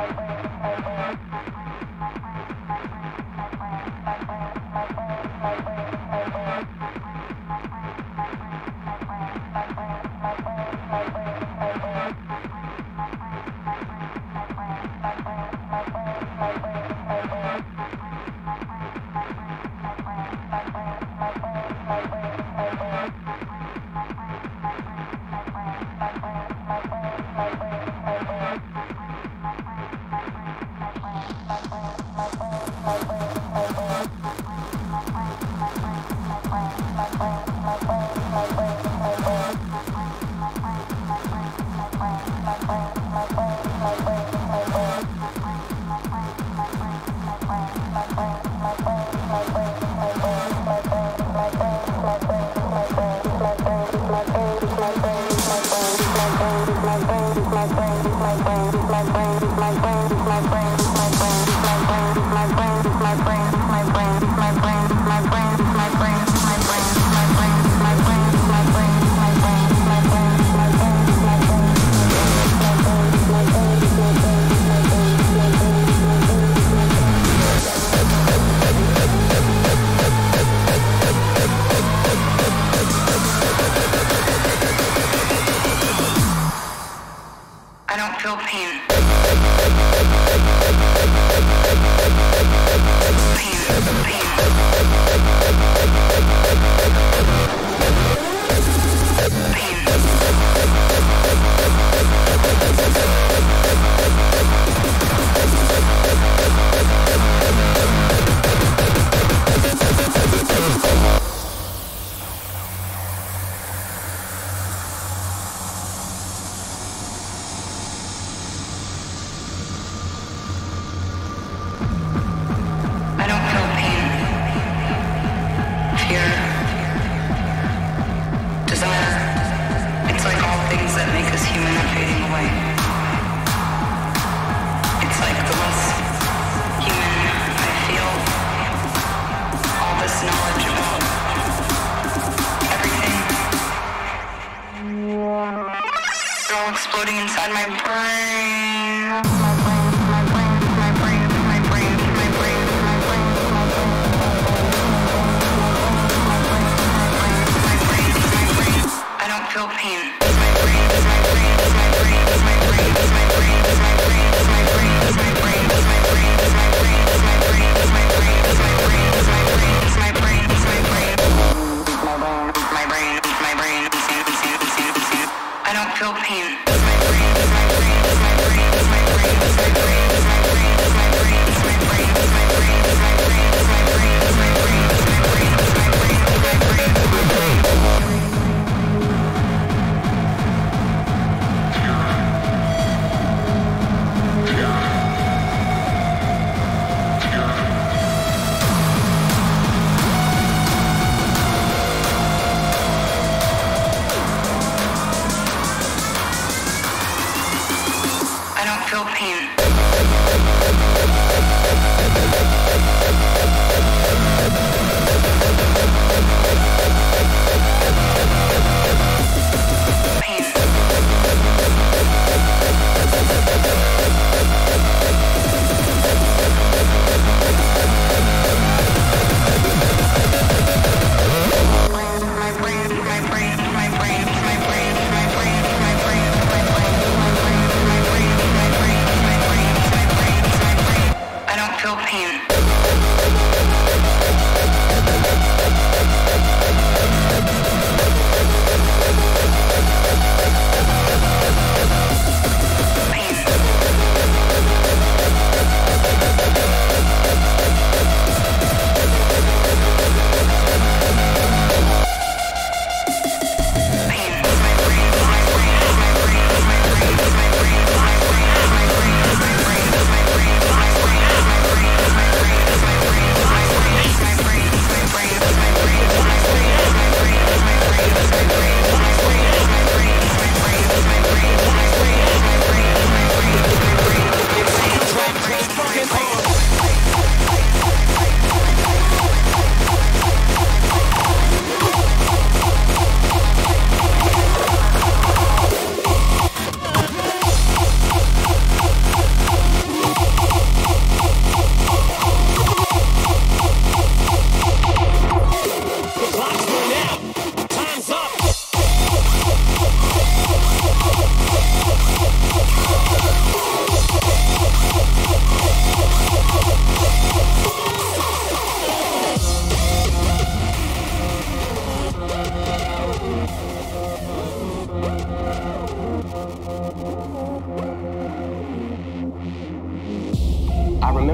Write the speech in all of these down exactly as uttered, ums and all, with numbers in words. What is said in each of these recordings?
Feel pain.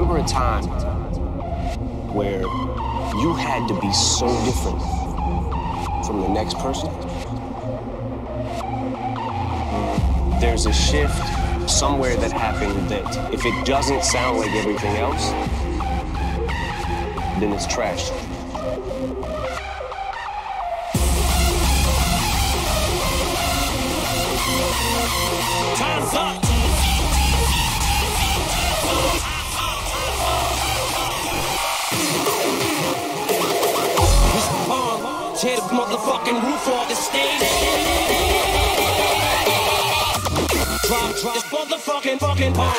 remember a time where you had to be so different from the next person? There's a shift somewhere that happened that if it doesn't sound like everything else, then it's trash. Time's up! Tear the motherfucking roof off the stage. Drop, drop this motherfucking fucking bomb.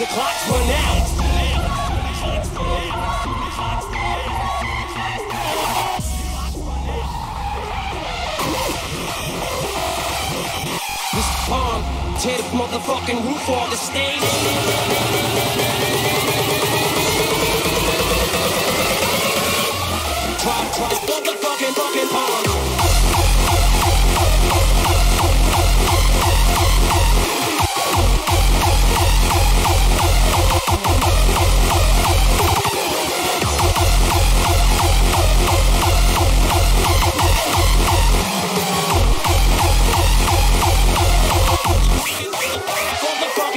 The clock's run out. This bomb tear the motherfucking roof off the stage. Try, try this motherfucking fucking bomb.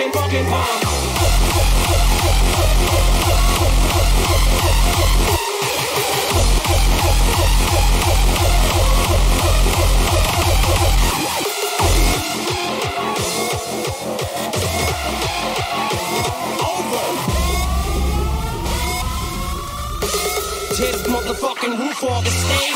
Fucking fucking tear this motherfucking roof off the stage.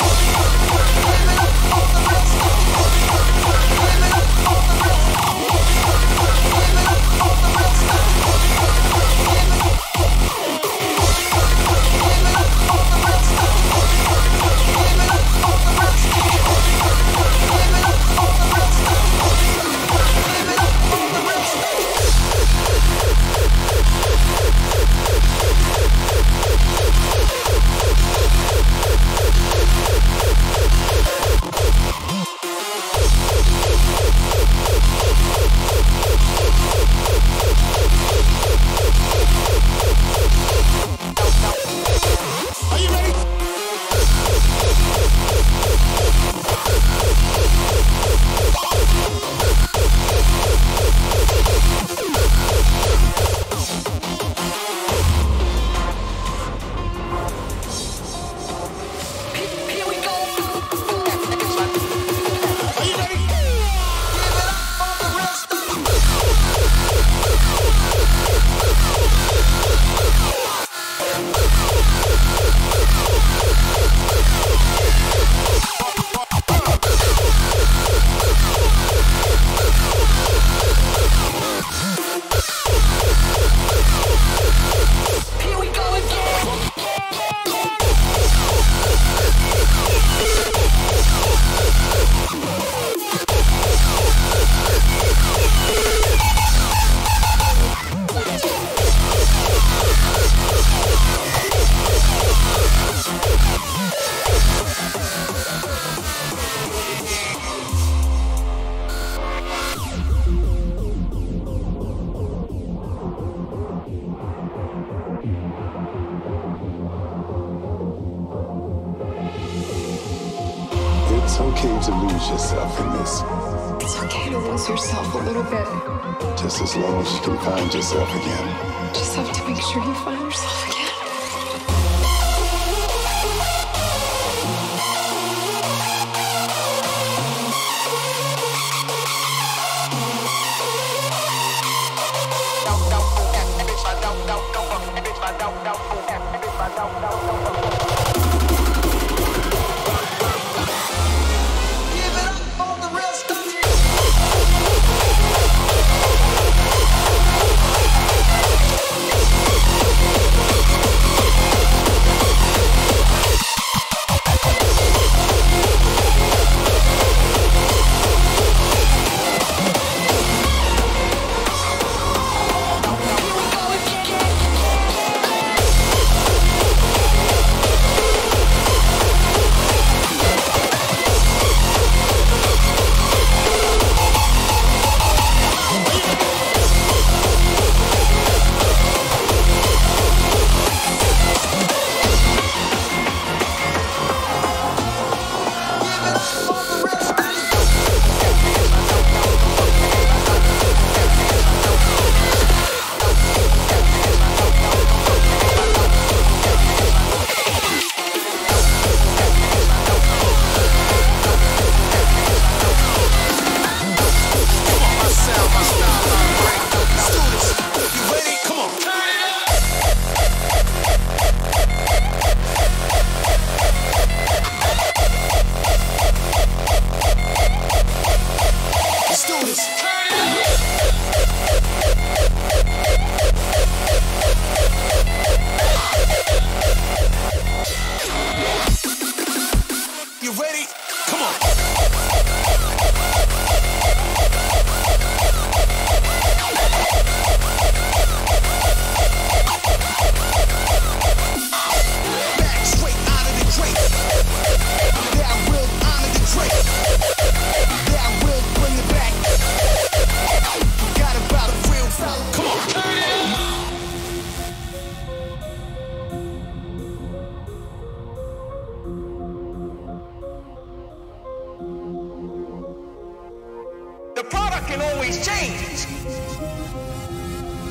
The product can always change.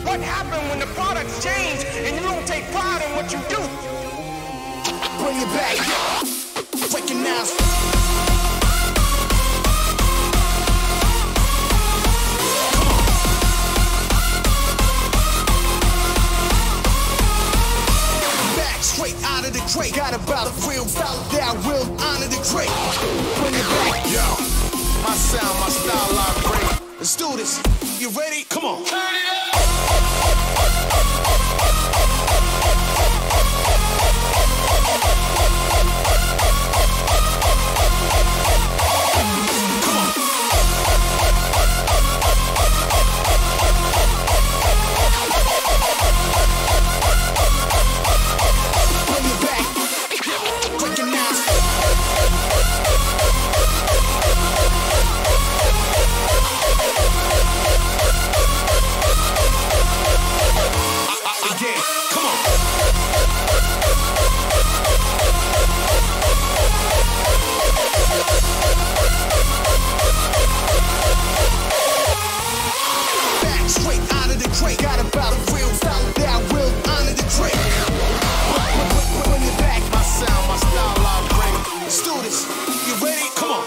What happens when the products change and you don't take pride in what you do? Bring it back. Recognize. Back straight out of the crate. Got about a real valid that will honor the crate. Bring it back. Yo. My sound, my style, I bring. Let's do this. You ready? Come on. Turn it up. Come on. Bring it back. Recognize it. Again, come on. Back straight out of the crate. Got about a real style that will honor the crate. Bring it back. My sound, my style, I bring. Let's do this. You ready? Come on.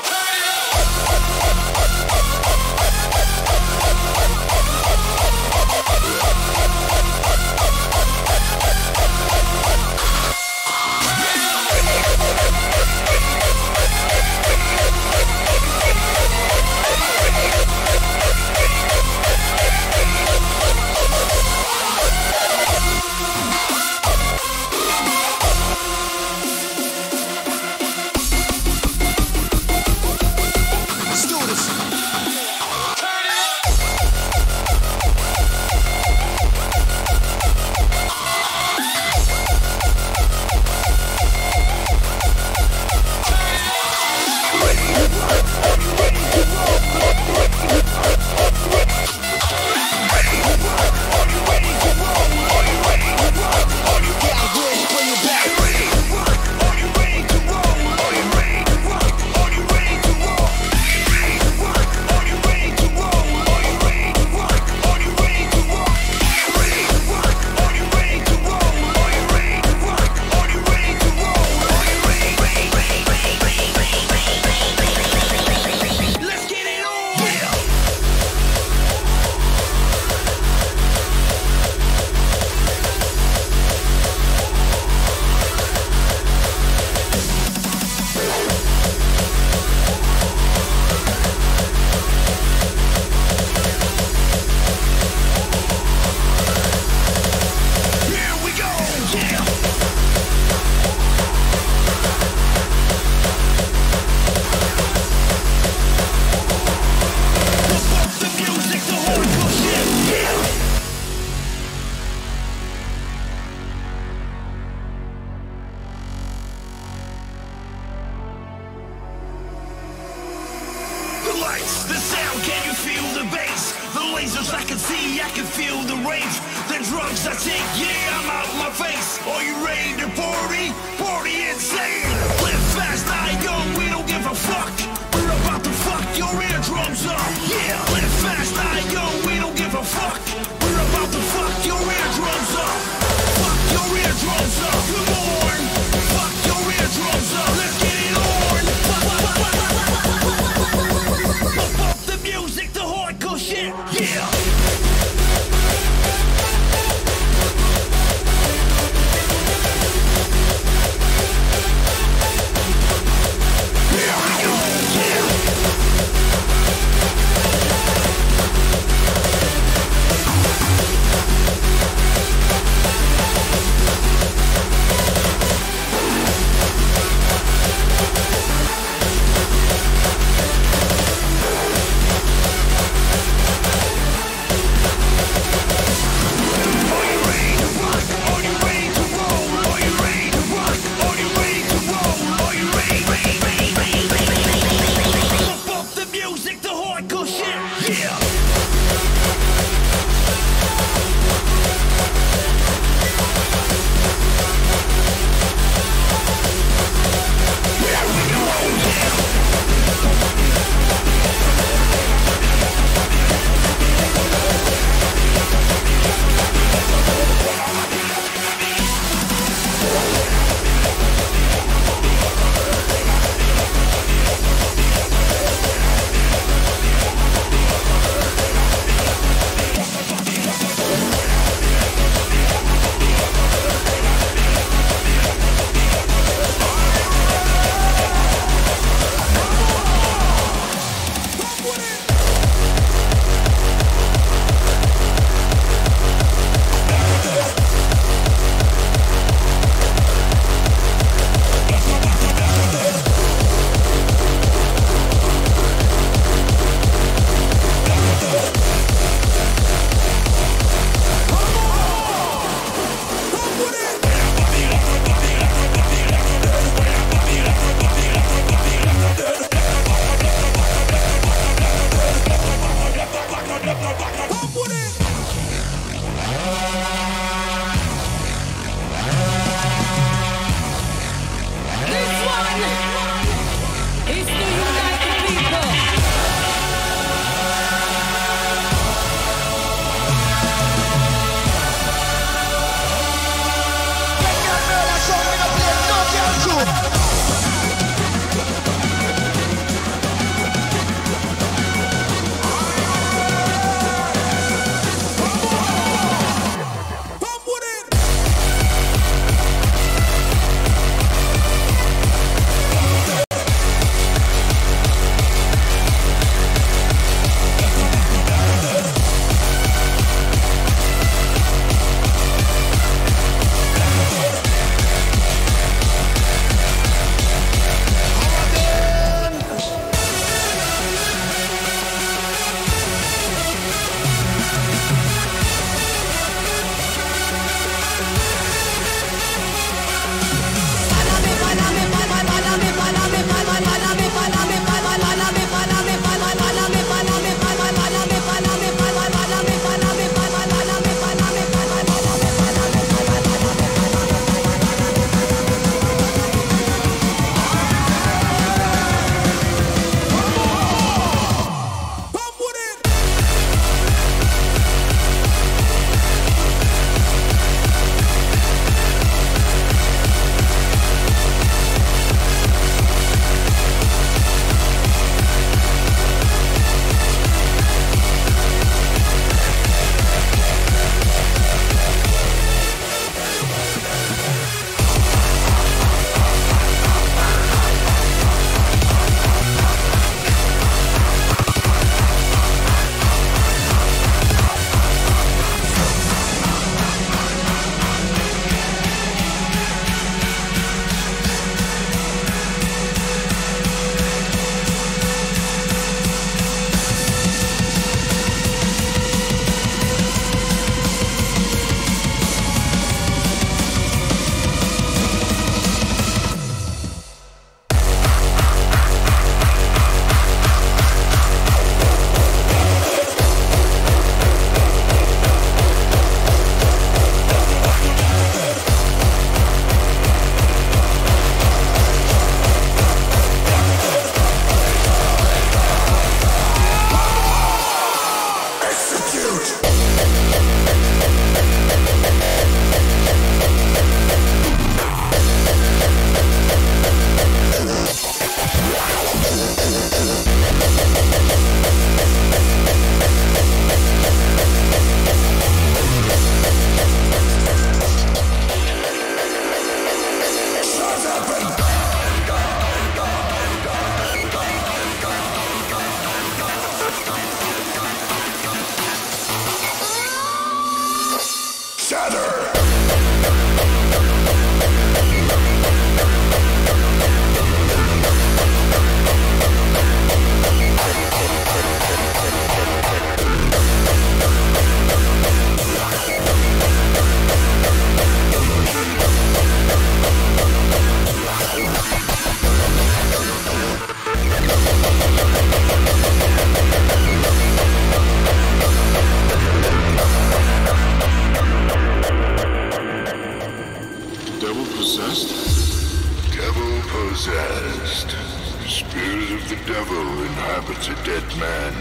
He's a dead man,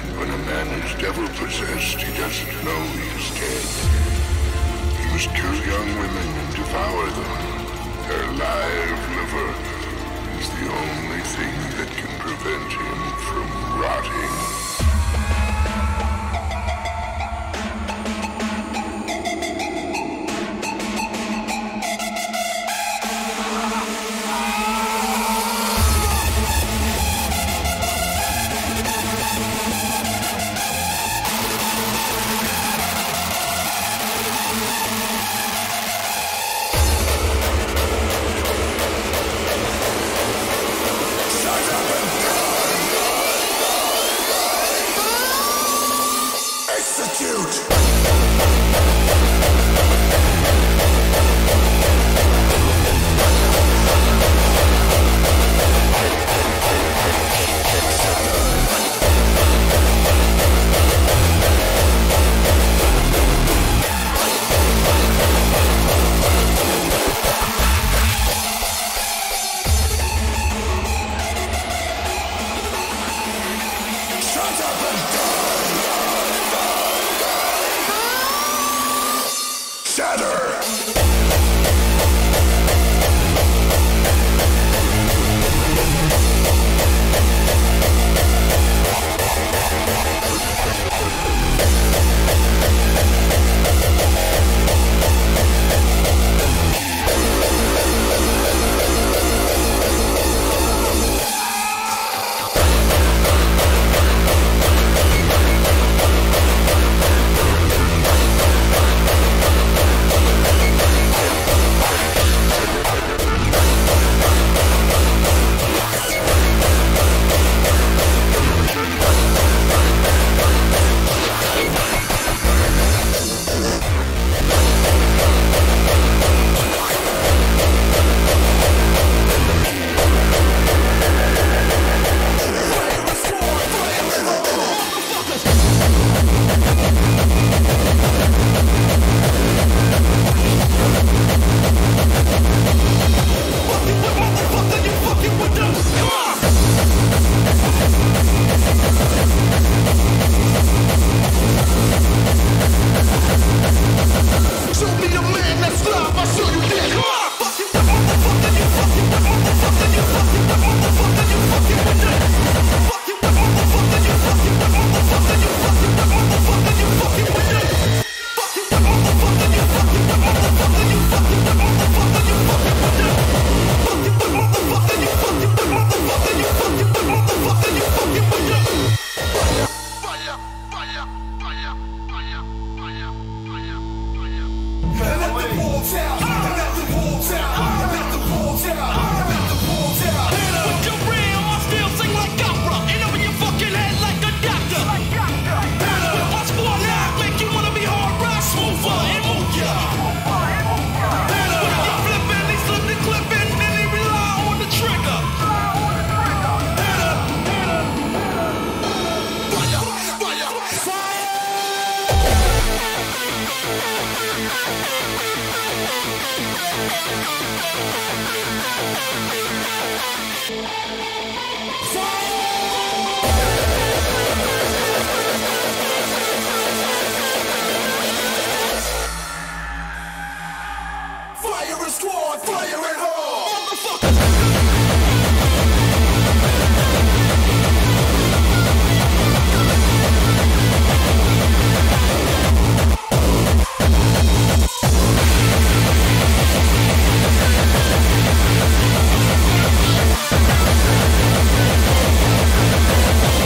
and when a man is devil-possessed, he doesn't know he is dead. He must kill young women and devour them. Her live liver is the only thing that can prevent him from rotting.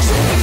So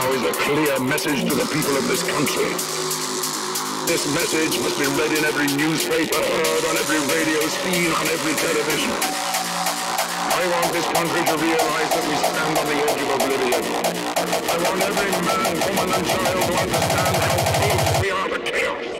now is a clear message to the people of this country. This message must be read in every newspaper, heard on every radio, seen on every television. I want this country to realize that we stand on the edge of oblivion. I want every man, woman, and child to understand how close we are to chaos. Go, go, go, go, go.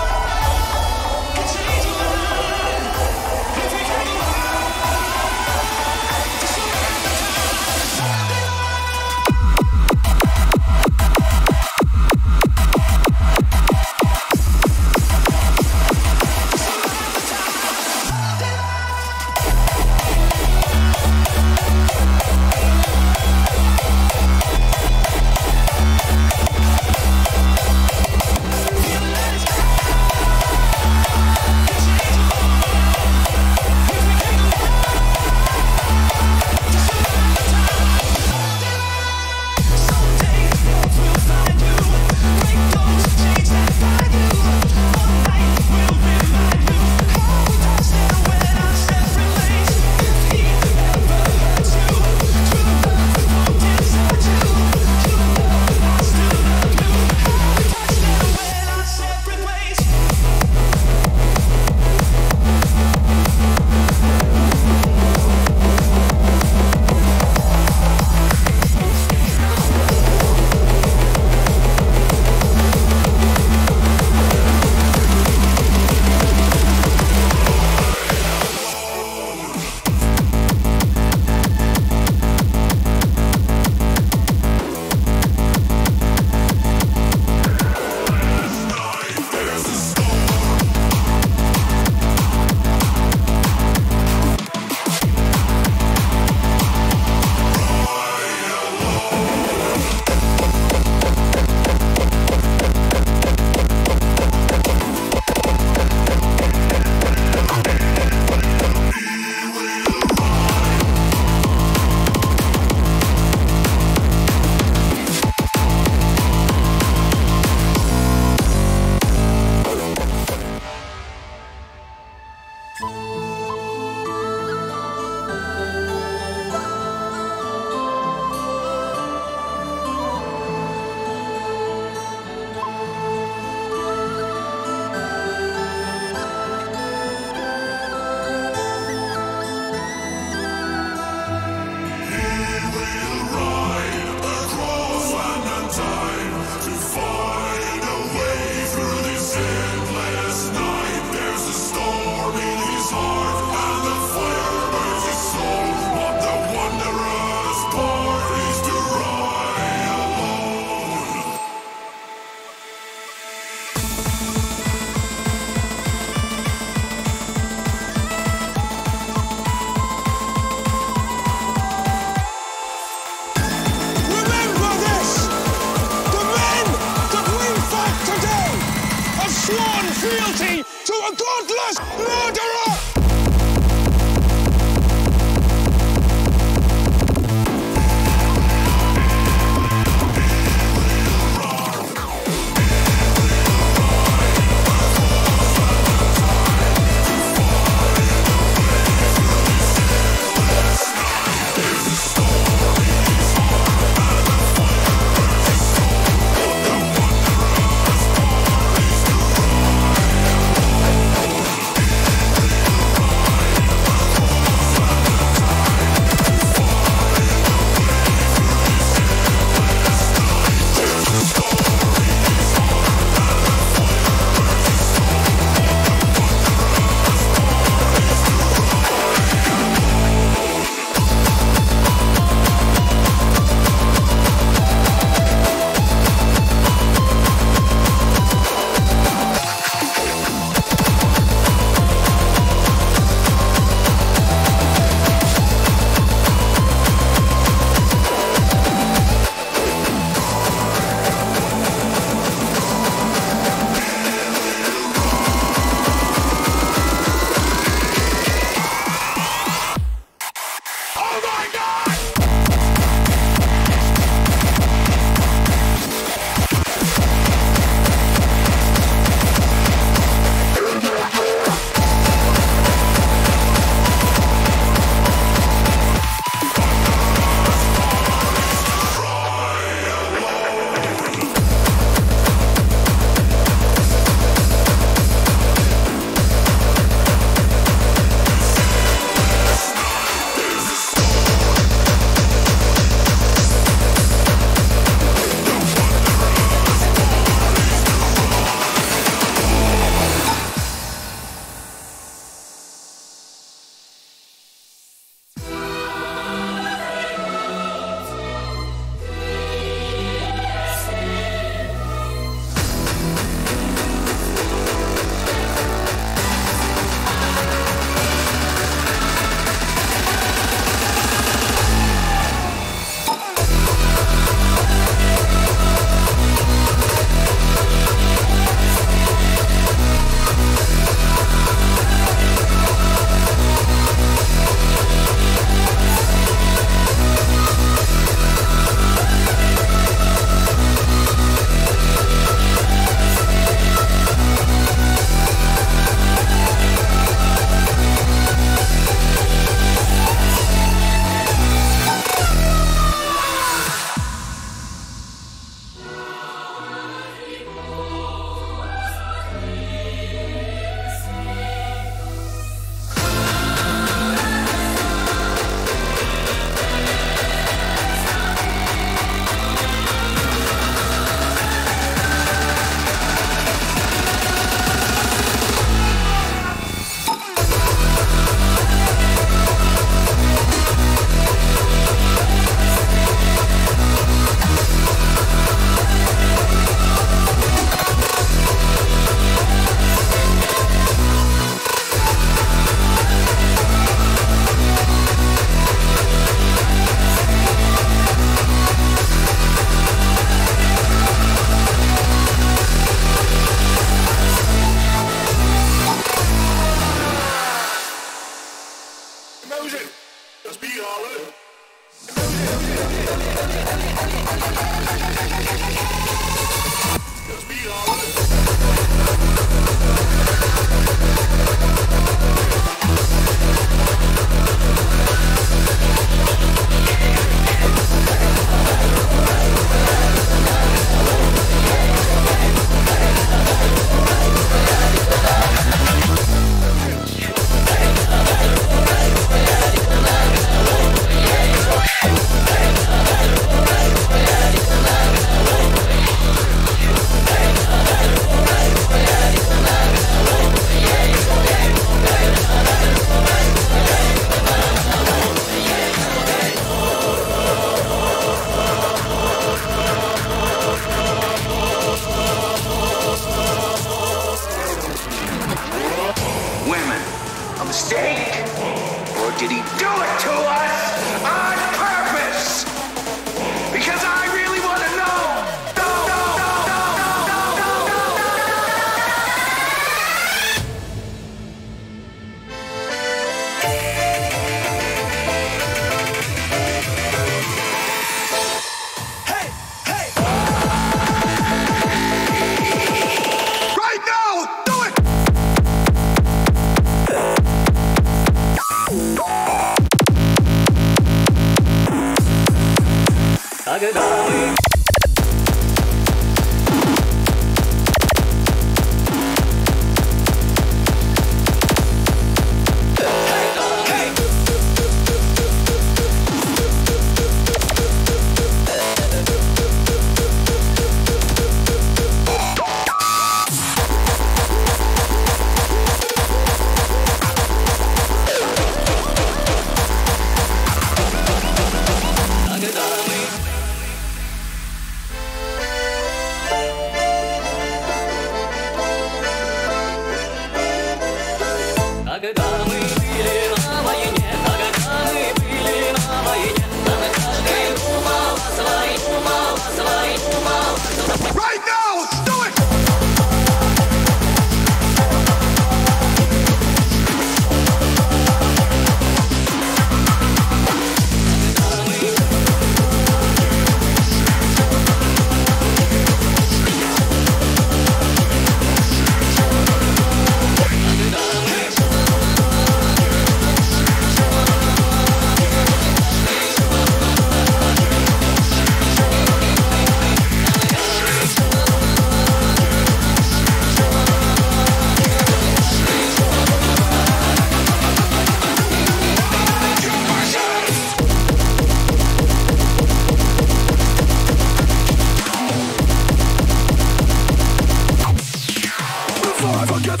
forever given.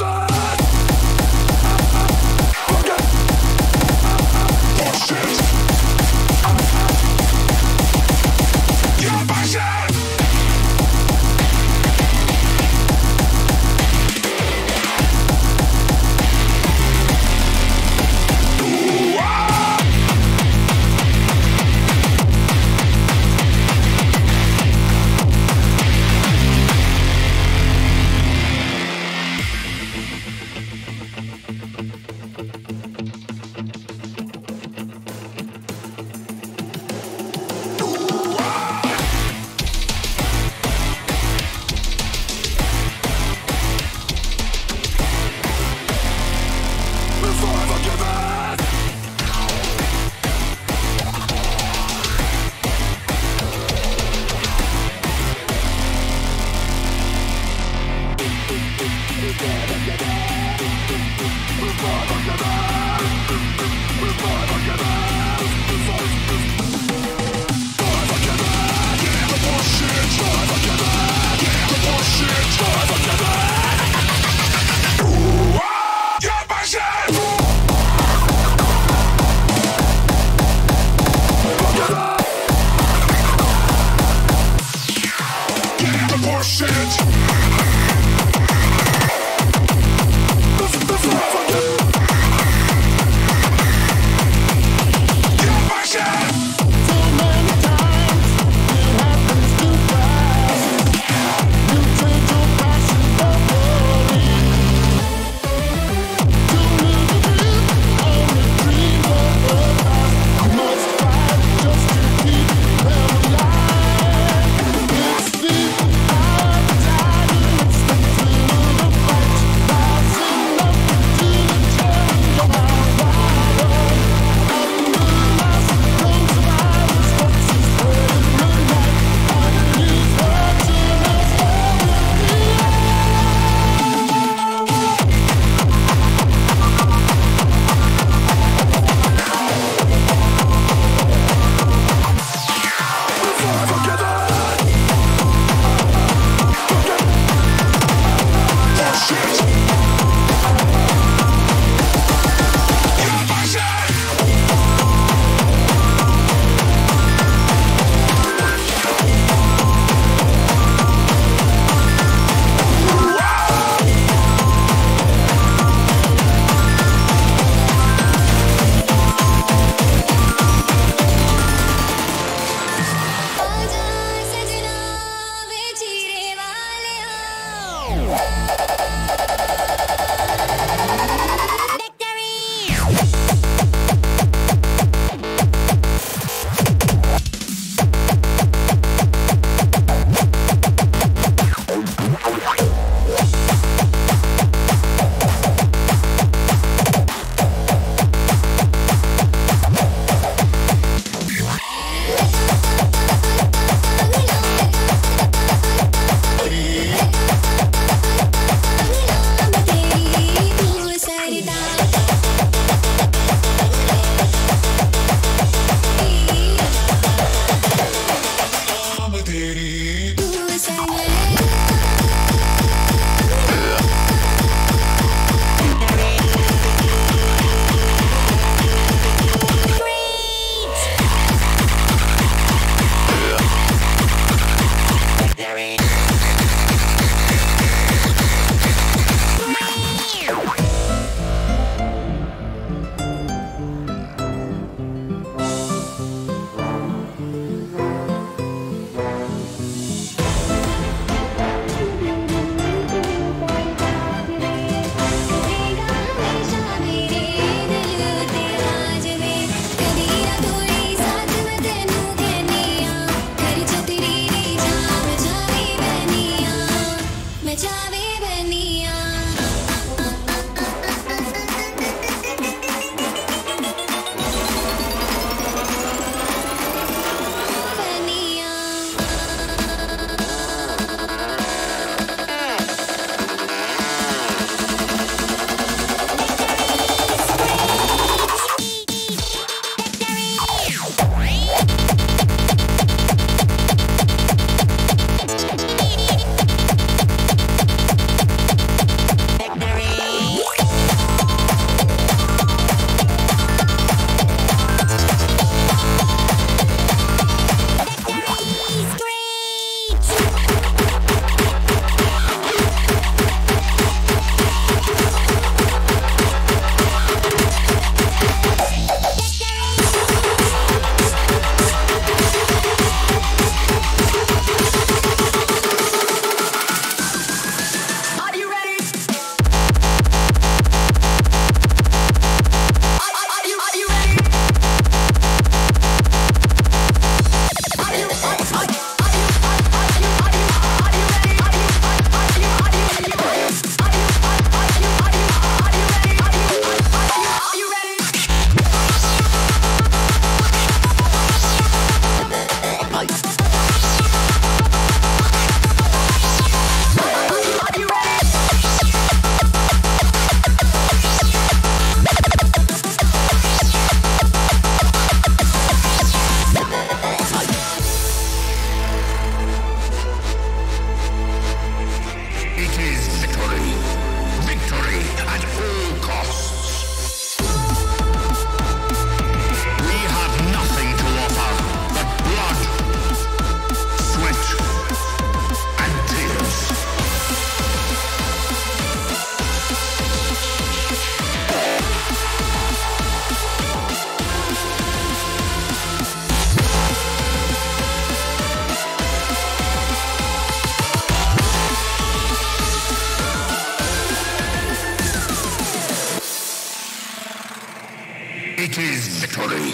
it is victory.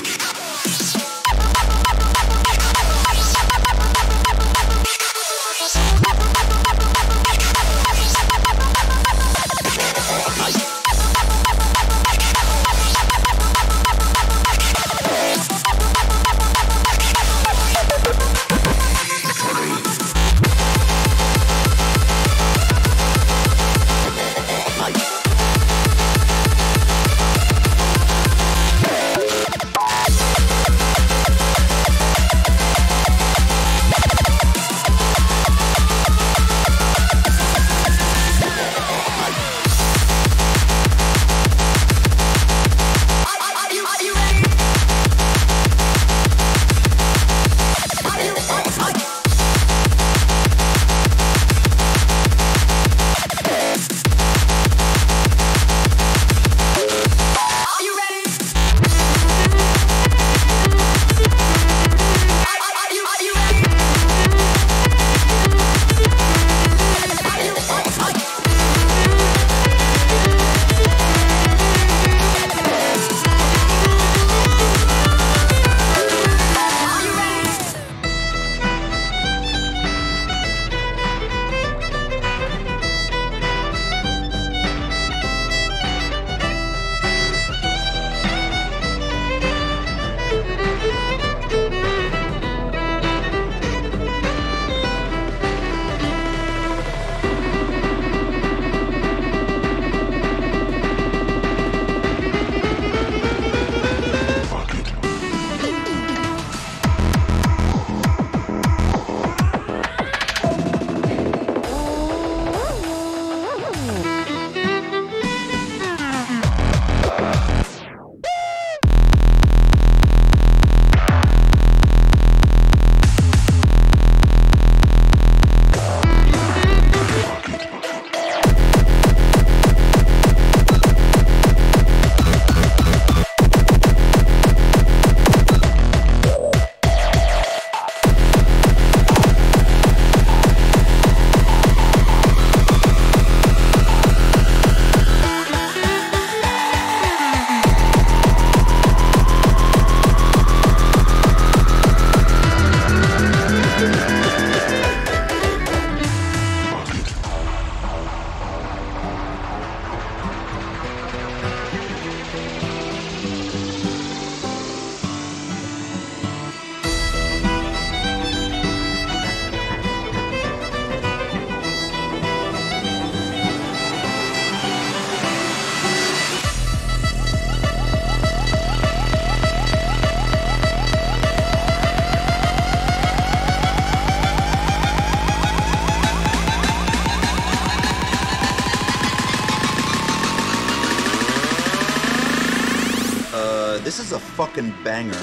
This is a fucking banger.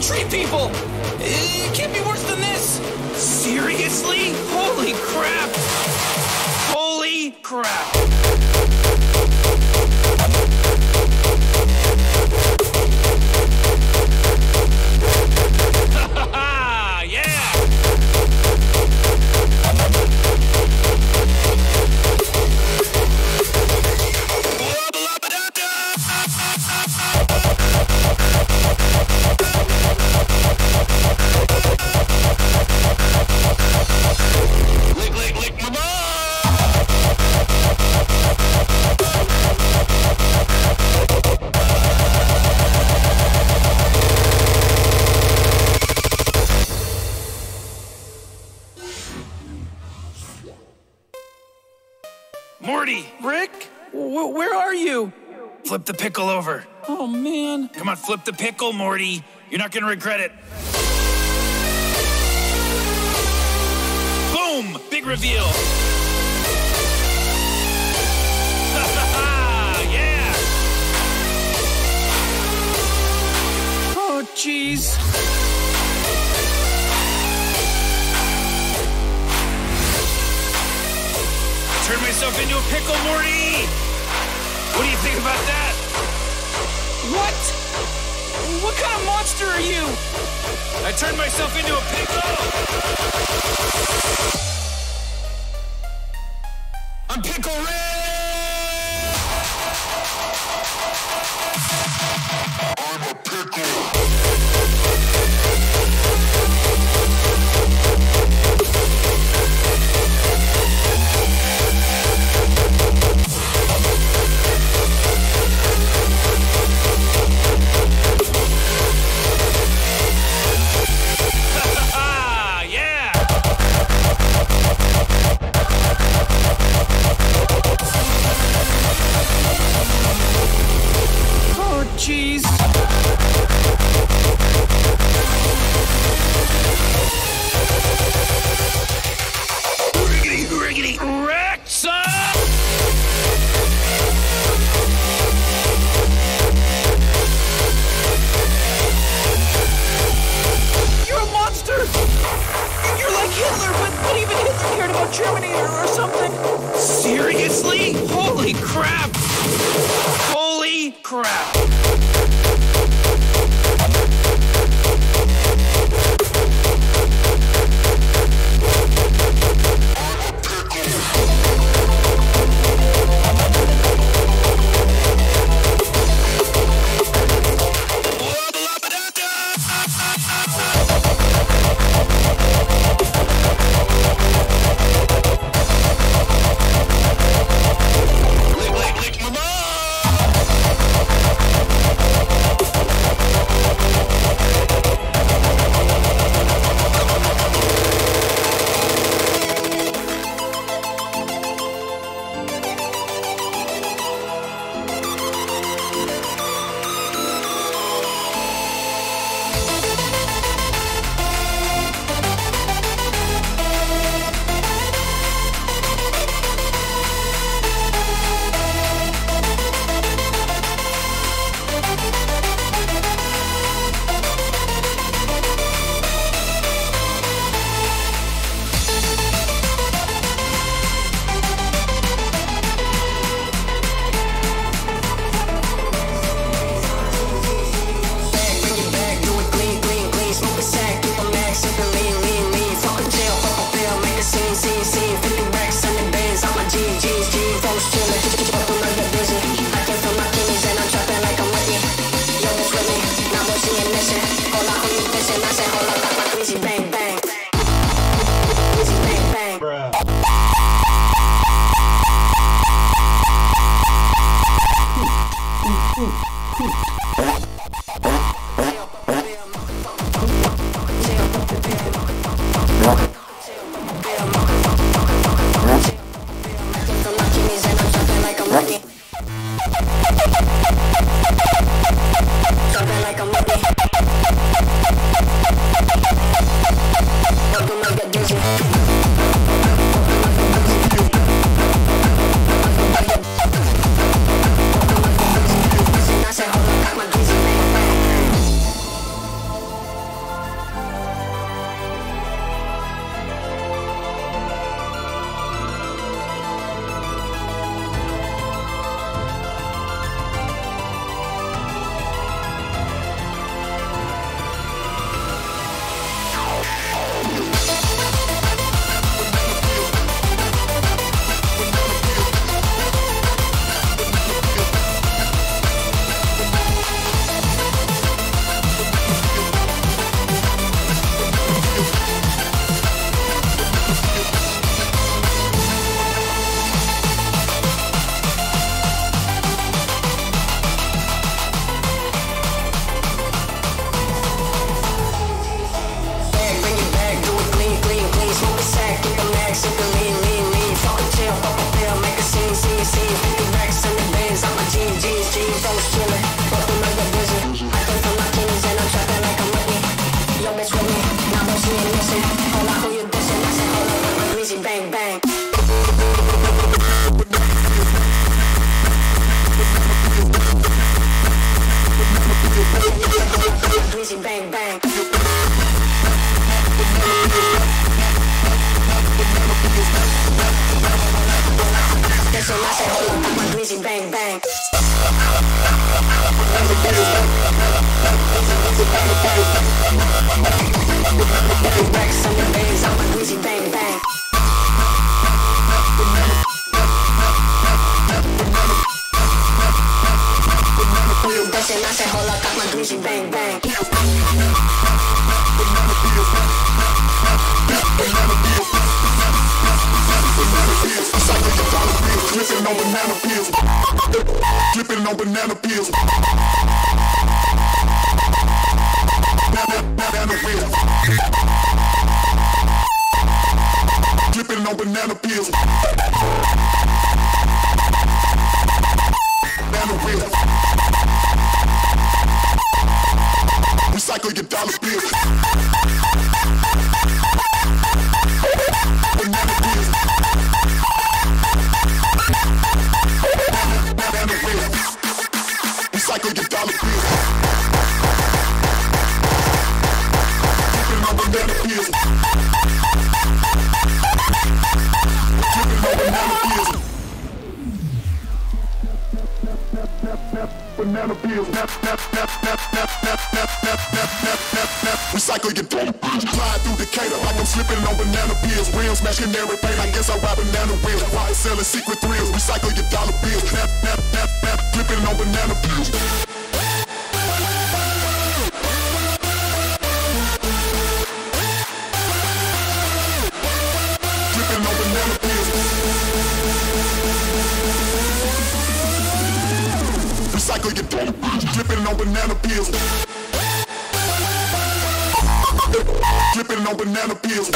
Tree people! It can't be worse than this! Seriously? Holy crap! Holy crap! Morty! Rick? W- where are you? Flip the pickle over. Oh, man. Come on, flip the pickle, Morty. You're not gonna regret it. Boom! Big reveal! Yeah! Oh, jeez. Turned myself into a pickle, Morty! What do you think about that? What? What kind of monster are you? I turned myself into a pickle! I'm Pickle Rick! I'm a Terminator or something. Seriously? Holy crap! Holy crap! I said, hold up, I'm a glizzy bang bang. Back some days, I'm a glizzy bang bang. And I said, hold up, I'm a glizzy bang bang. I saw the dollar bills, dripping on banana peels, dripping on banana peels. Banana peels, dripping on banana peels. Banana peels. Recycle your dollar bills. Banana peels. Recycle your dollar bills. Dripping on banana peels. Dripping on banana peels. Banana peels. Recycle your dollar bills. Fly through Decatur like I'm slipping on banana peels. Rims smashing everything. I guess I ride banana wheels. Why I'm selling secret thrills? Recycle your dollar bills. Dripping on banana peels. Dripping on banana peels. Recycle your dollar bills. Dripping on banana peels. Dripping on banana peels.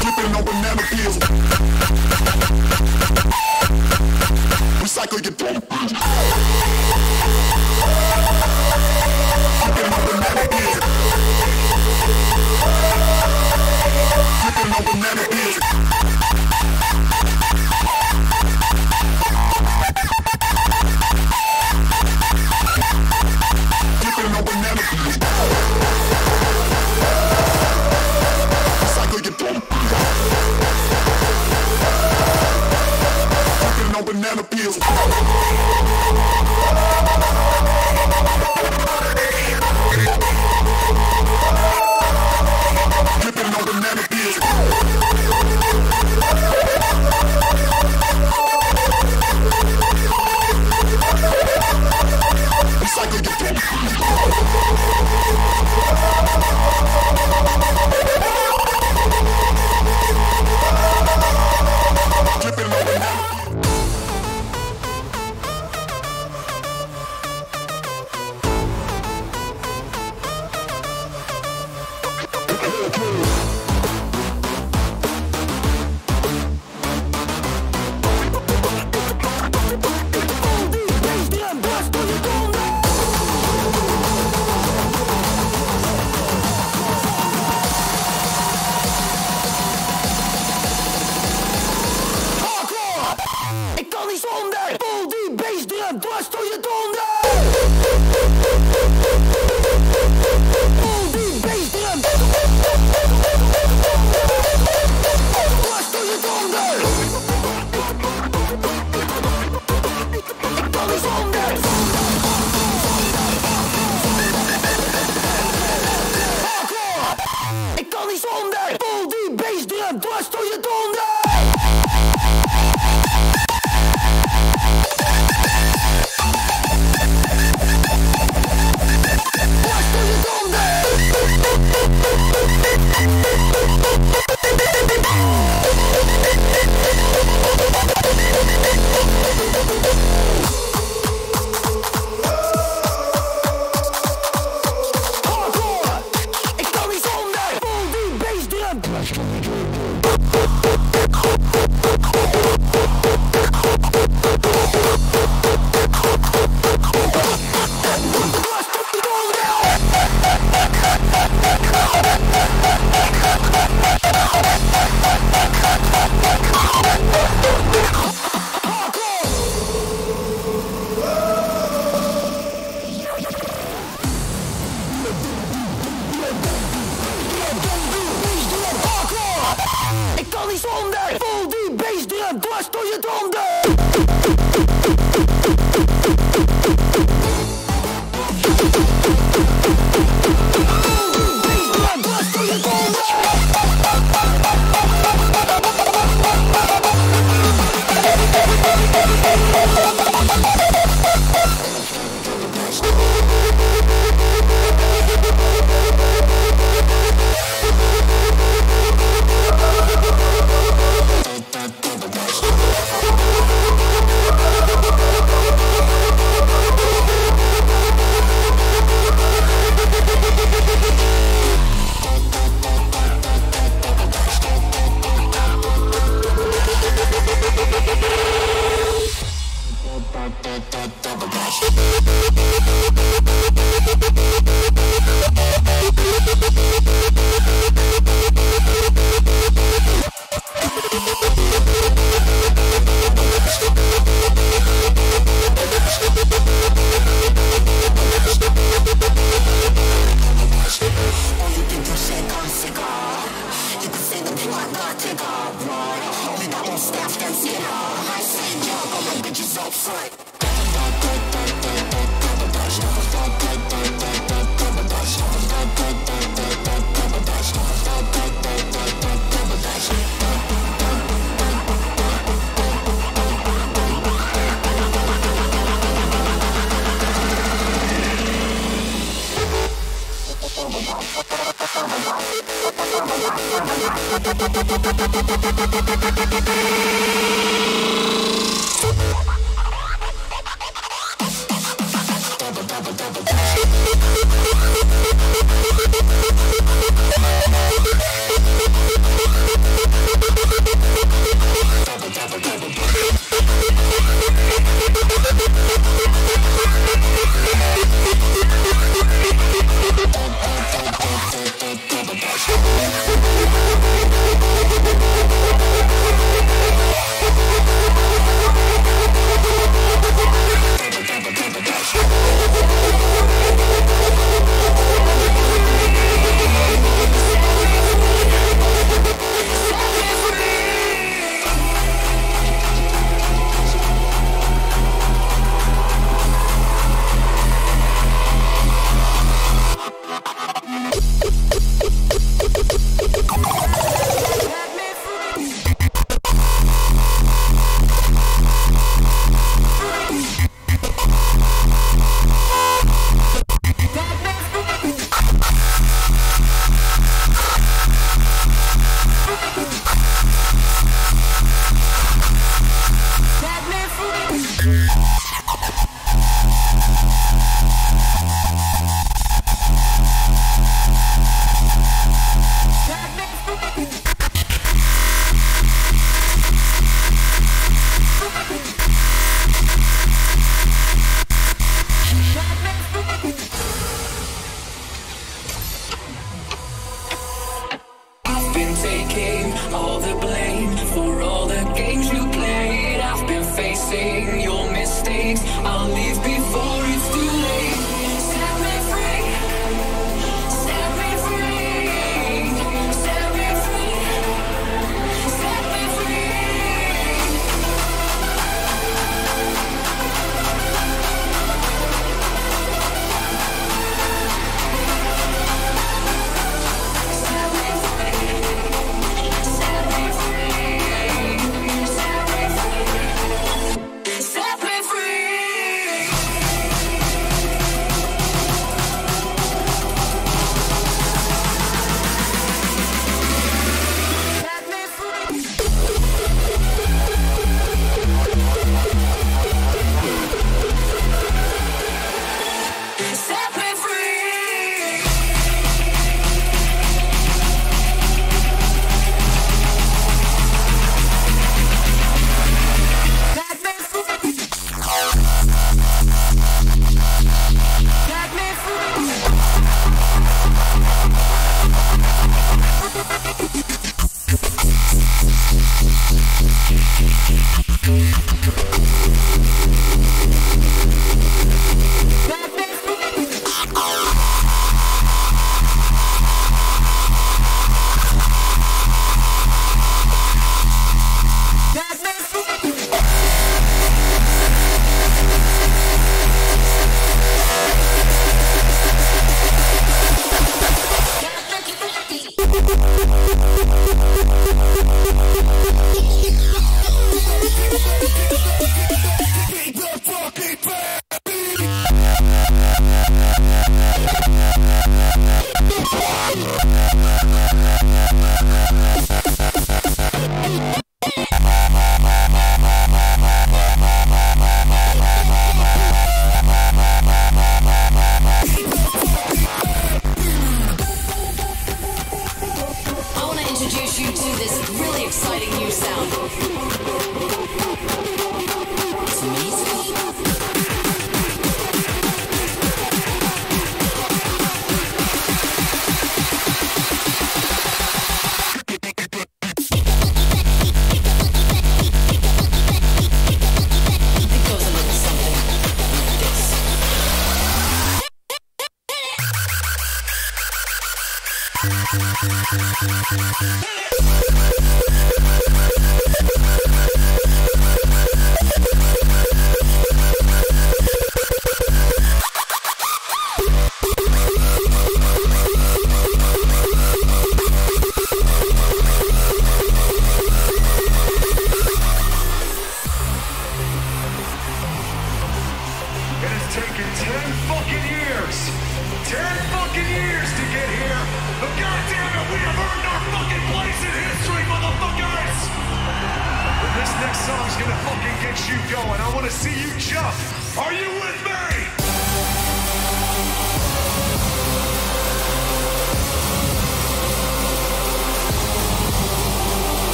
Dripping on banana peels. Recycle your dollar bills. Dripping on banana peels. Dripping on banana peels. Dripping on banana peels. Recycle your dollar bills. Dripping on banana peels. What do you Set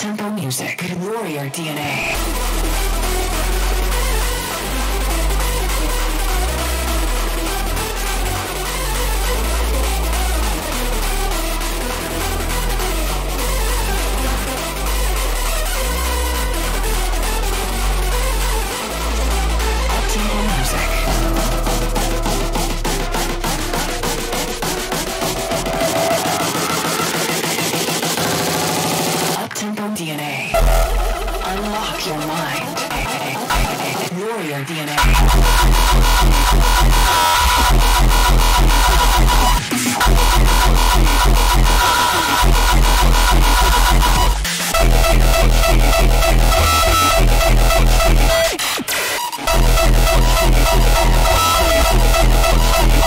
Up-tempo music. Warrior D N A. D N A. Unlock your mind. Warrior D N A.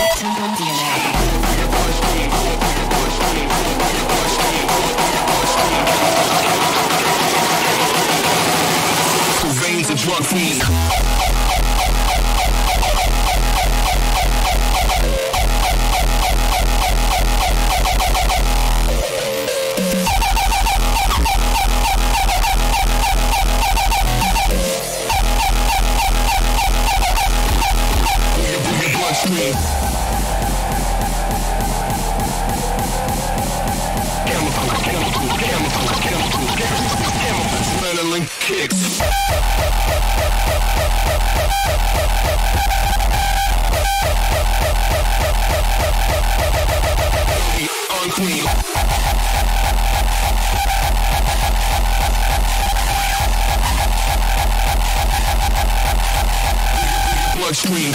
Optimum D N A. The drug fiend. Kicks. Unclean. Bloodstream.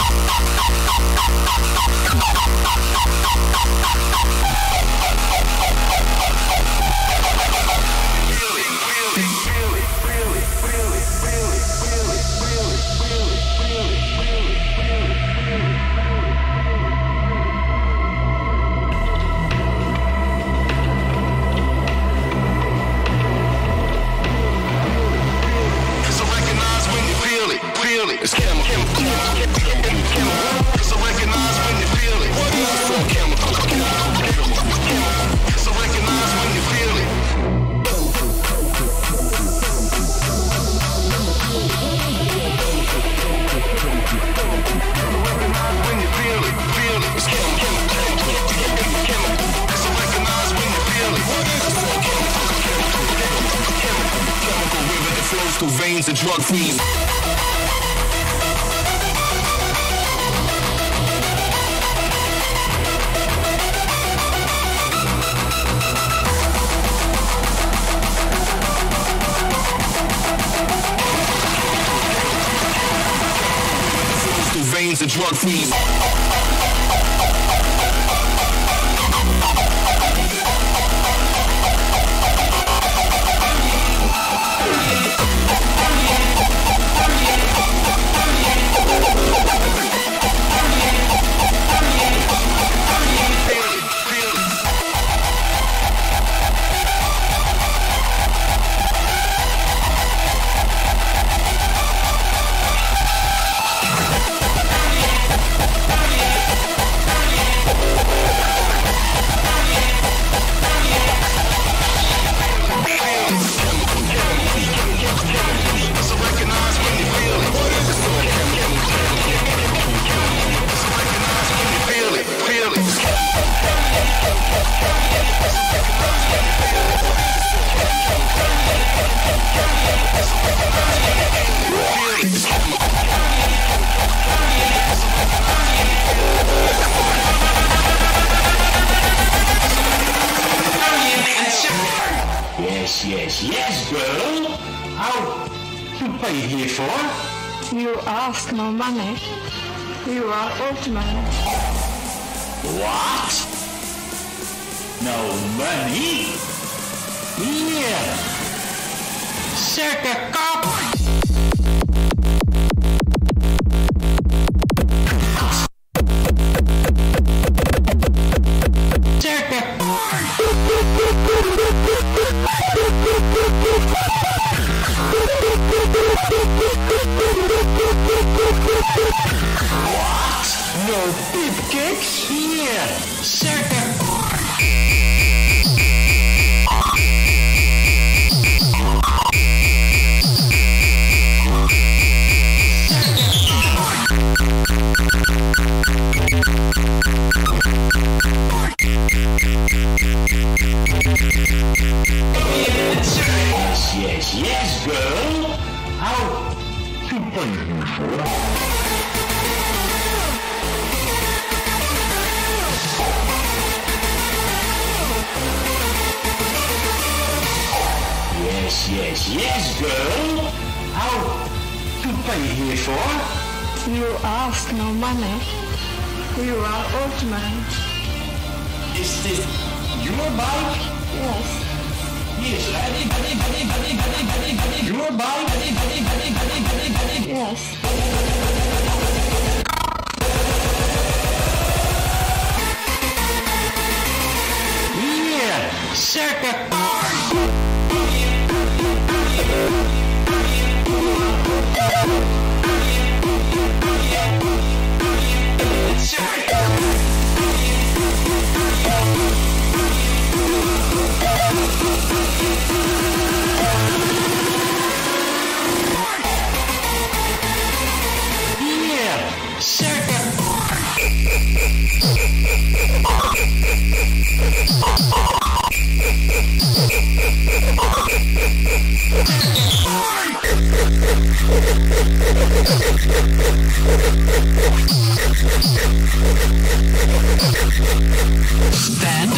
Through veins and drug fiends. Through veins and drug fiends. Yes, yes, yes, girl. How? What are you here for? You ask no money. You are owed money. What? No money? Here. Set the cup. Circuit. Yes, girl. How to pay you for? Yes, yes, yes, girl. How to pay here for? You ask no money. You are old man. Is this your bike? Yes. Yes. Your bike? Yes. Yeah, circuit car. Stand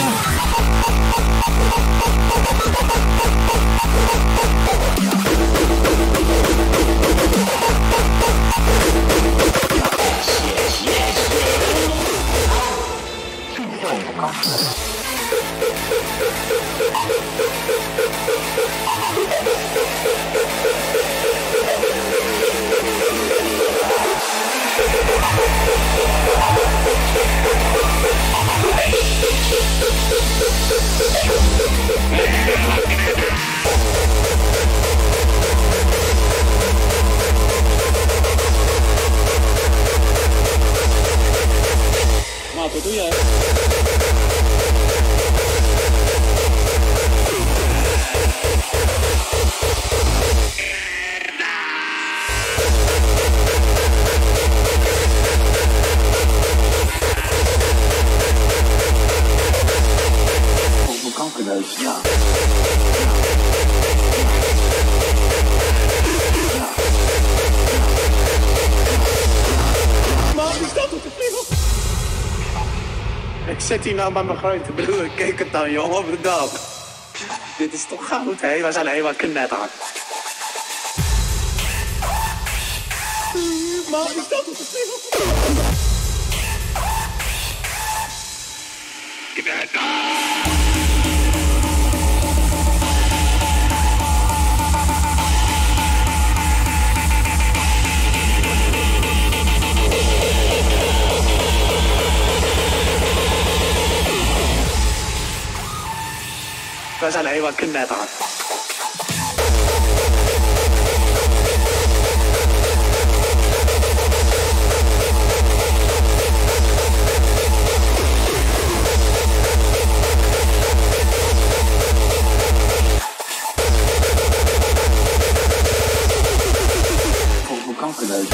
Ik zit hier nou bij mijn grote broer, kijk het dan jongen, bedankt. Dit is toch goud, hè? We zijn helemaal knetter. Man, is dat het verschil? Knetter! We zijn helemaal knetter. Volgens mijn kankerneus.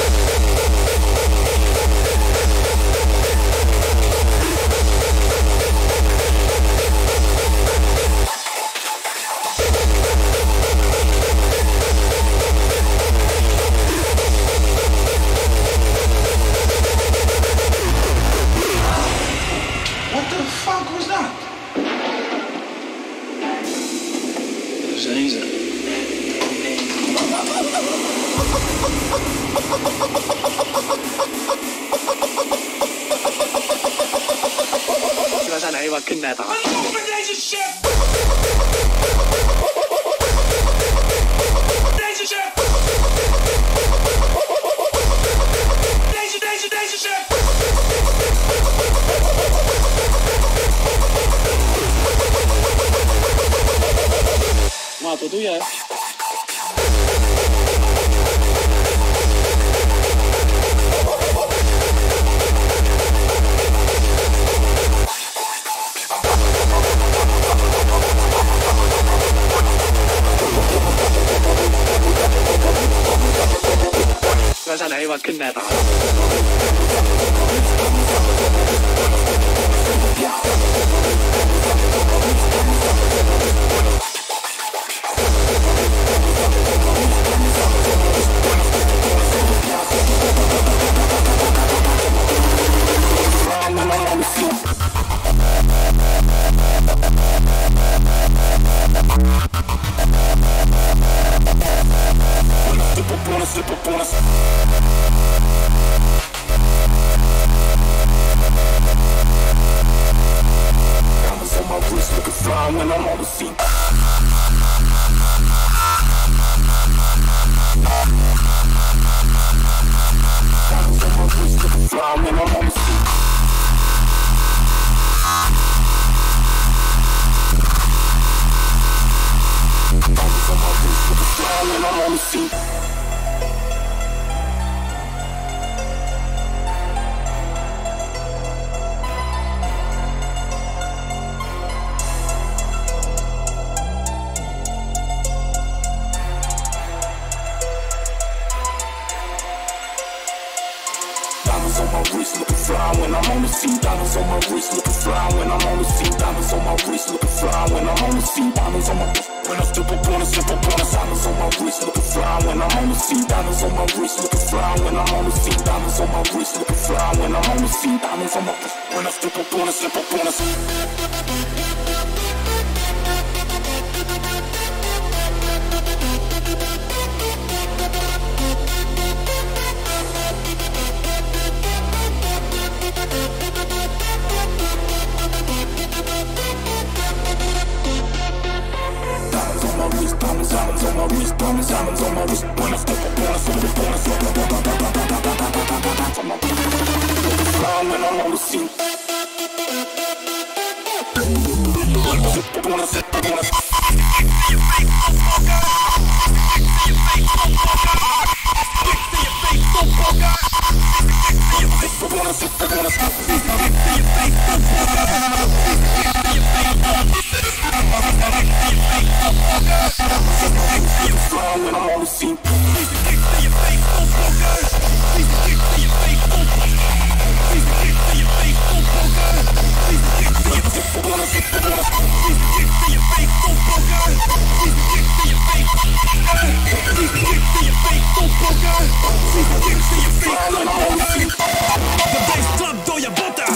We zijn helemaal knetter. Wat doen we met deze shit? Deze shit! Deze, deze, deze shit! Maat, wat doe jij? We zijn helemaal knetter. Diamonds on my wrist, looking fly when I'm on the scene. Diamonds on my wrist, looking fly when I'm on the scene. And I'm on the scene. Diamonds on my wrist, looking fly when I'm on the scene. Diamonds on my wrist, looking fly when I'm on the scene. Diamonds on my when I step up on a step up on a. Diamonds on my wrist, looking fly when I'm on the scene. Diamonds on my wrist, looking fly when I'm on the scene. Diamonds on my wrist, looking fly when I'm on the scene. Diamonds on my when I step up on a step up on a. Diamonds on my wrist, diamonds, diamonds on my wrist. When I step up, when I step up, when I step up, when I step up, when I'm on the scene. When I step up, when I step up, when I step up. When I step up, when I step up, when I step up. I'm on the scene. The bass club do your butter.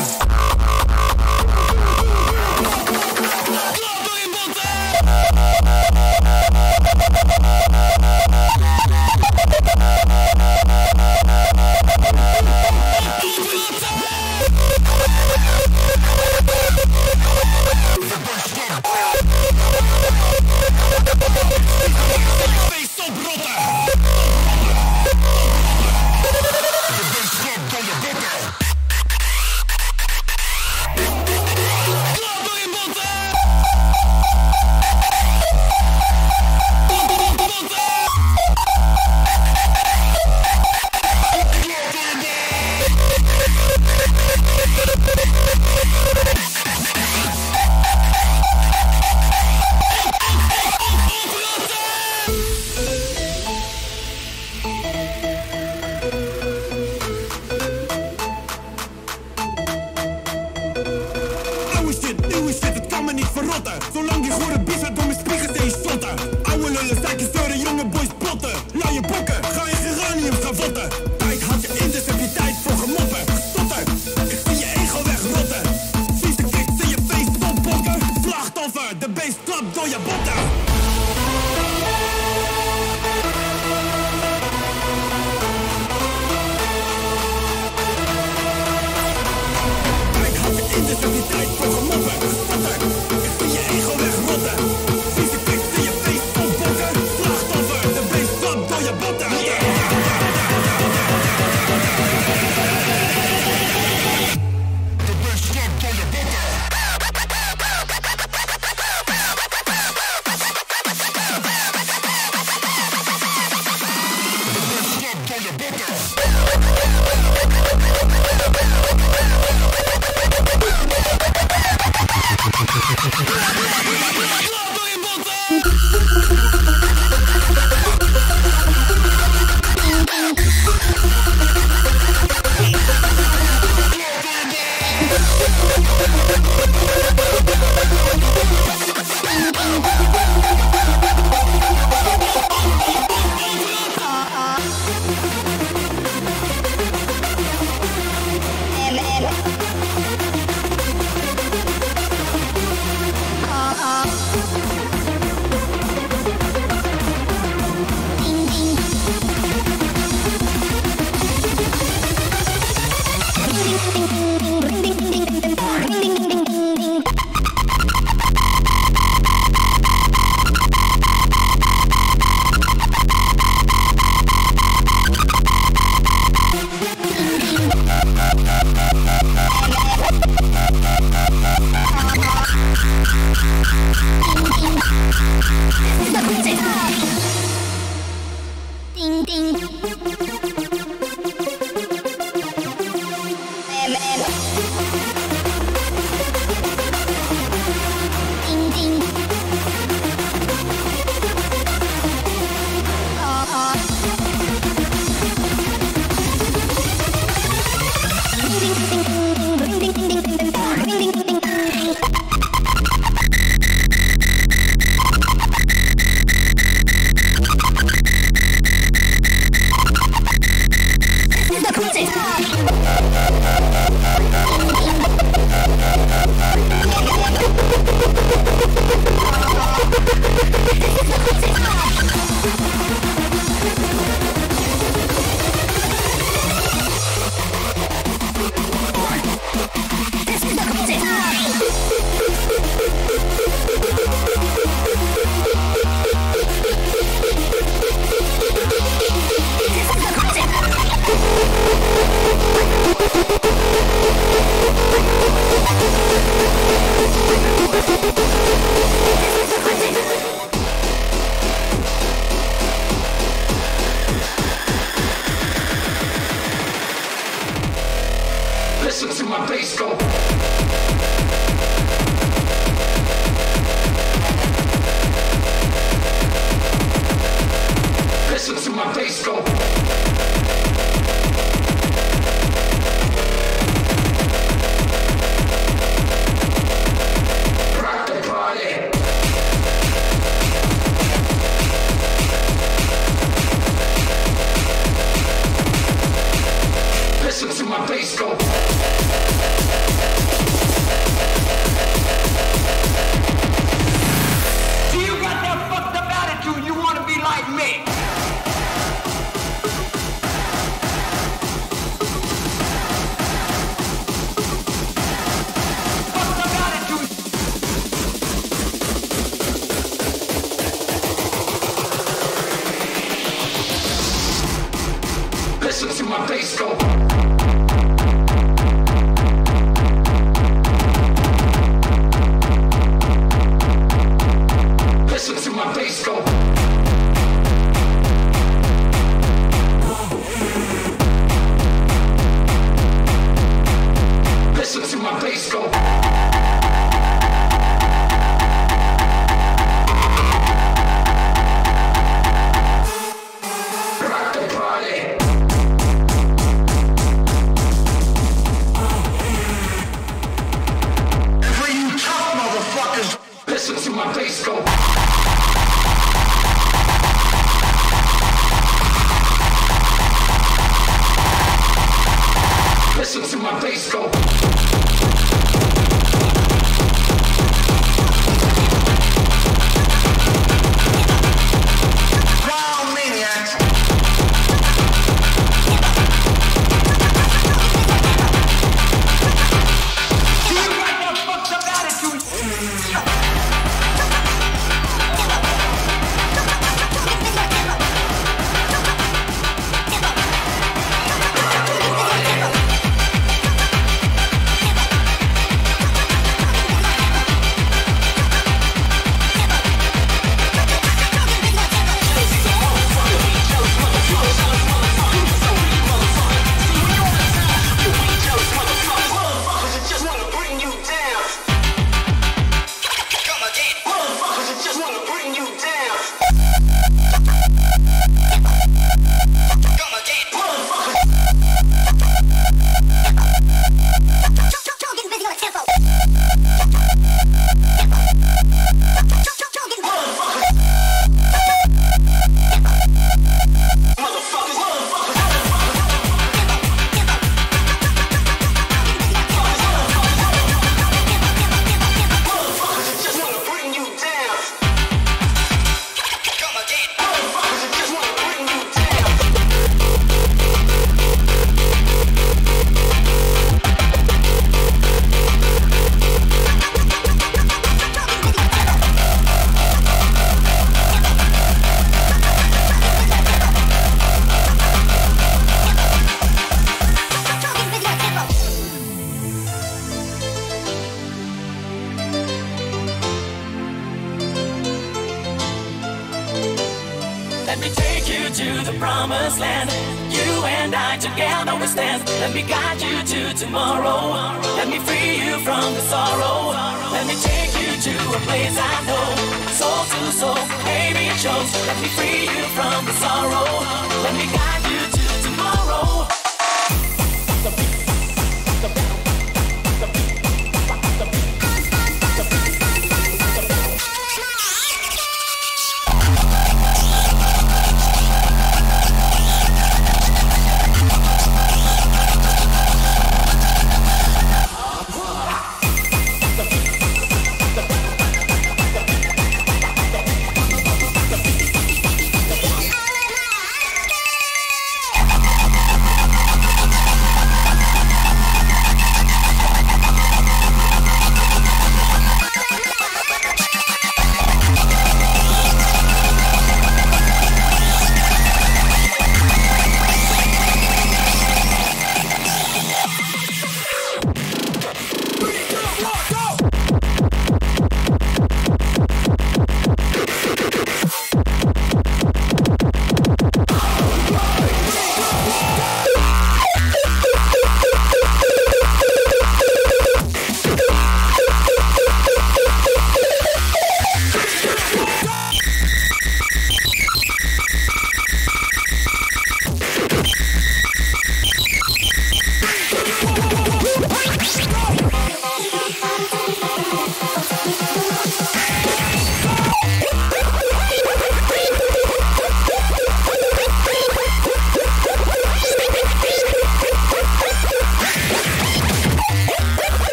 What the?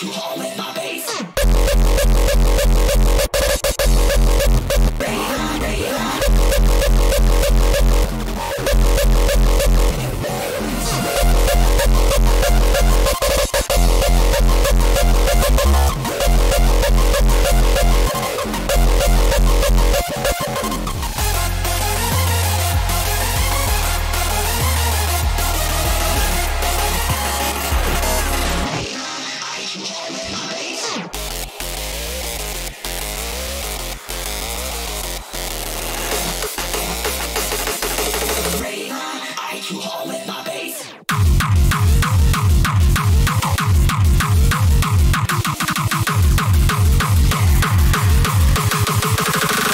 let you all in my base. You all in my base.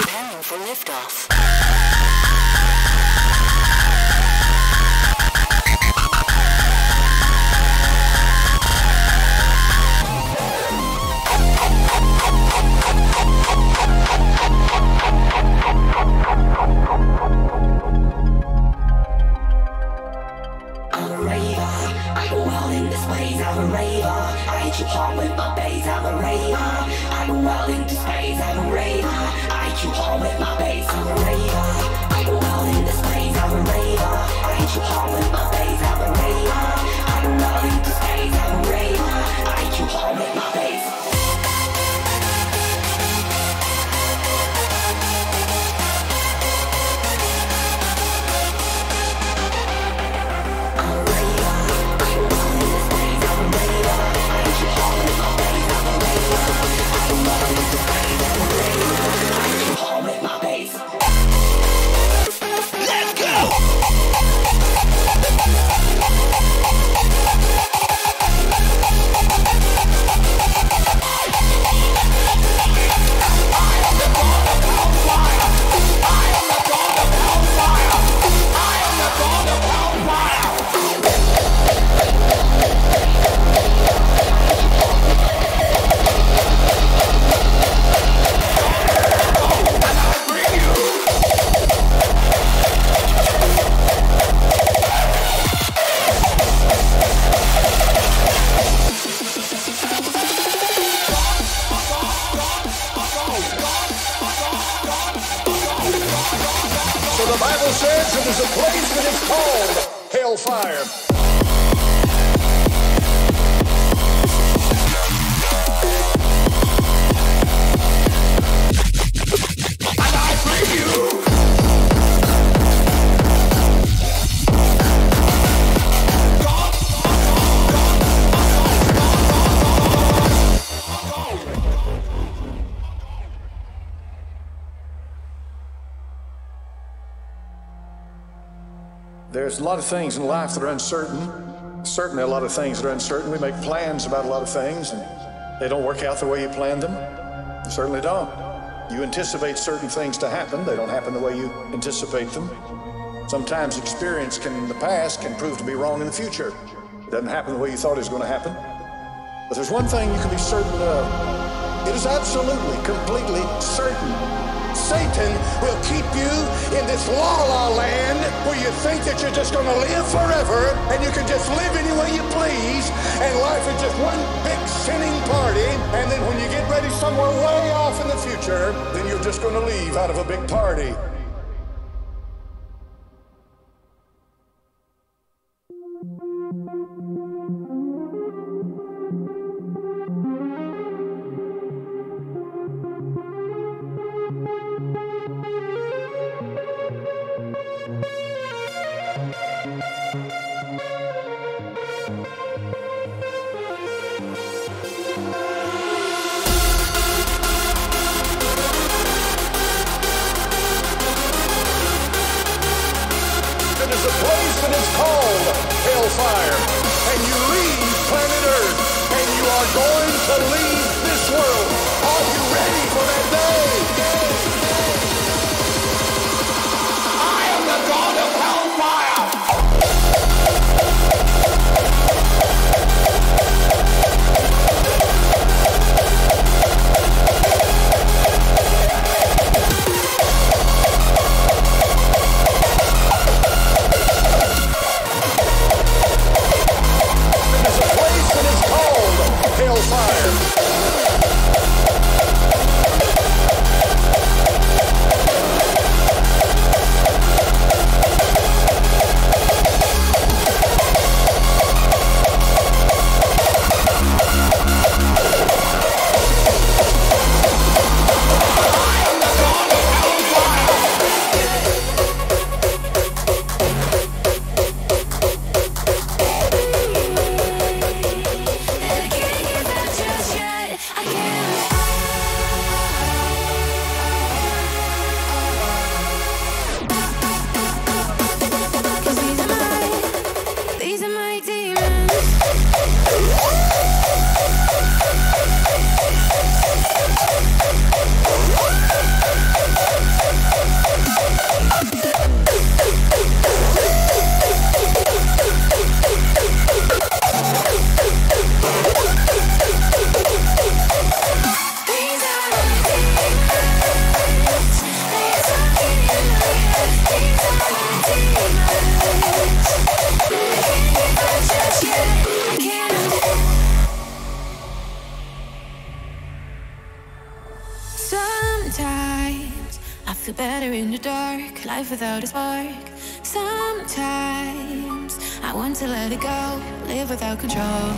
Preparing for liftoff. I'm a raver, I hit you hard with my bass. I'm a raver, I go well into space. I'm a raver, I hit you hard with my bass. I'm a raver, I go well into space. I'm a raver, I hit you hard with my bass. I'm a raver, I go well into space. I'm a raver, I hit you hard with my bass. So the Bible says it is a place that is called hellfire. And I bring you God, God, God, God, God, God, God. There's a lot of things in life that are uncertain. Certainly a lot of things that are uncertain. We make plans about a lot of things and they don't work out the way you planned them. They certainly don't. You anticipate certain things to happen. They don't happen the way you anticipate them. Sometimes experience can, in the past can prove to be wrong in the future. It doesn't happen the way you thought it was going to happen. But there's one thing you can be certain of. It is absolutely, completely certain. Satan will keep you in this la-la land where you think that you're just going to live forever and you can just live any way you please and life is just one big sinning party, and then when you get ready somewhere way off in the future, then you're just going to leave out of a big party. Hellfire, and you leave planet Earth, and you are going to leave this world. Are you ready for that day? day, day. I am the God of Hellfire! Fire. Sometimes I feel better in the dark, life without a spark. Sometimes I want to let it go, live without control.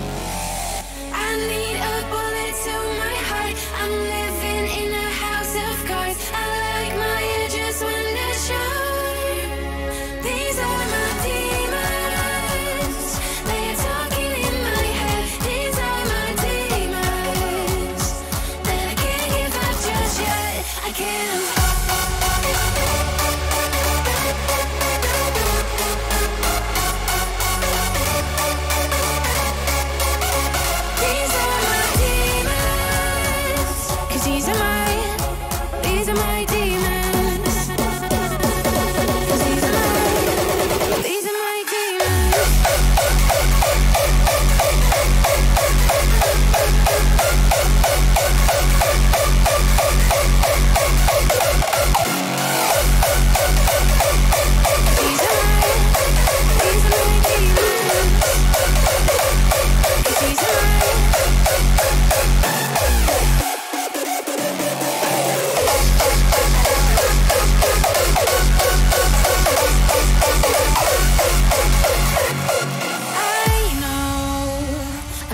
I need a bullet to my heart. I'm living in a house of cards. I like my hair just when it's short. These are my demons. They're talking in my head. These are my demons that I can't give up just yet. I can't.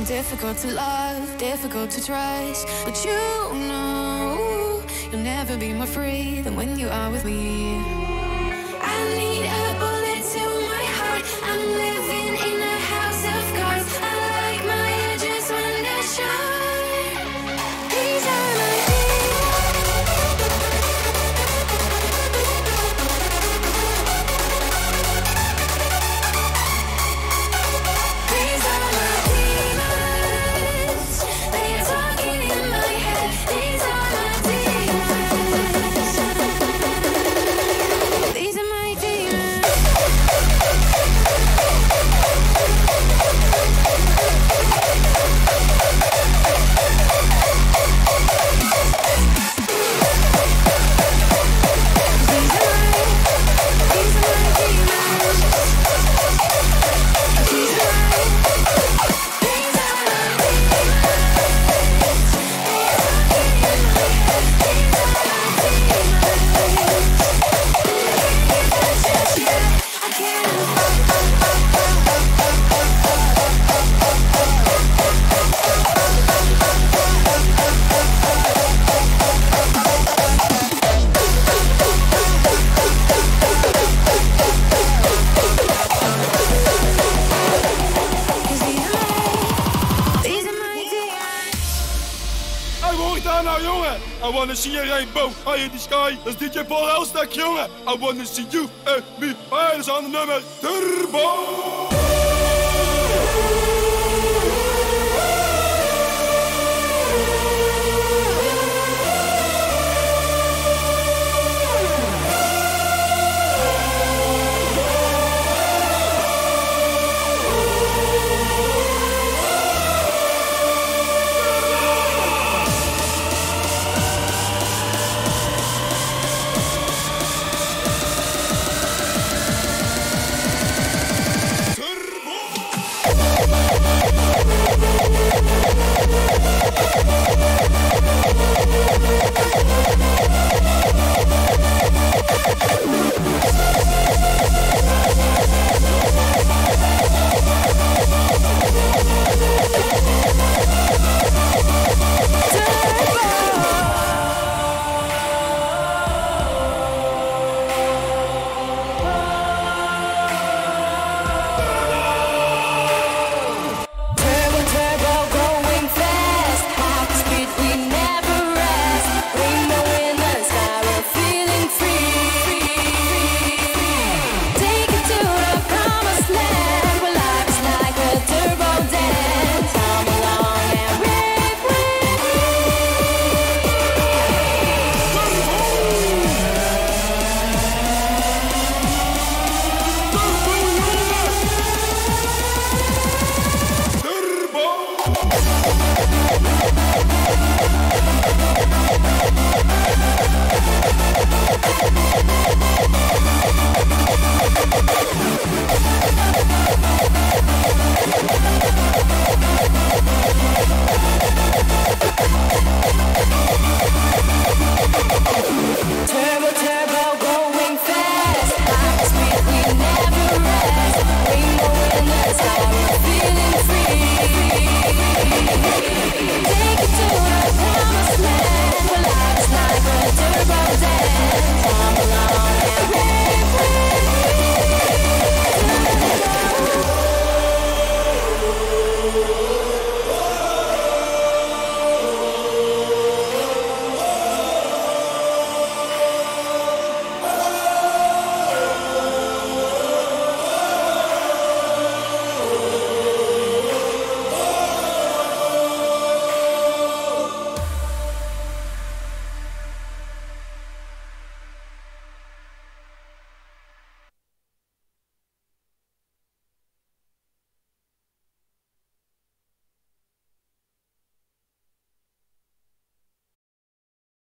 Difficult to love, difficult to trust, but you know you'll never be more free than when you are with me. I need a bullet to my heart. I'm living in a house of cards. I like my edges when they're sharp. These are my I wanna see a rainbow high in the sky. That's D J Paul Elstak, jongen. I wanna see you and me. Hey, dat is aan de nummer Turbo.